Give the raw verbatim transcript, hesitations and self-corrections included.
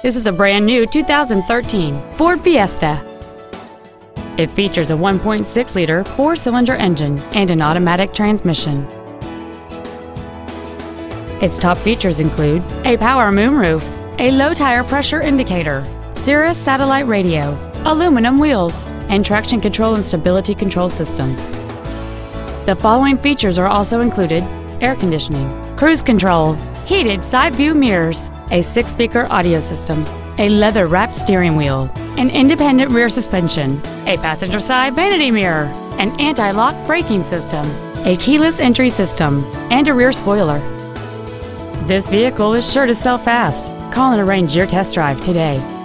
This is a brand new two thousand thirteen Ford Fiesta. It features a one point six liter four-cylinder engine and an automatic transmission. Its top features include a power moonroof, a low-tire pressure indicator, Sirius satellite radio, aluminum wheels, and traction control and stability control systems. The following features are also included: air conditioning, cruise control, heated side view mirrors, a six-speaker audio system, a leather-wrapped steering wheel, an independent rear suspension, a passenger side vanity mirror, an anti-lock braking system, a keyless entry system, and a rear spoiler. This vehicle is sure to sell fast. Call and arrange your test drive today.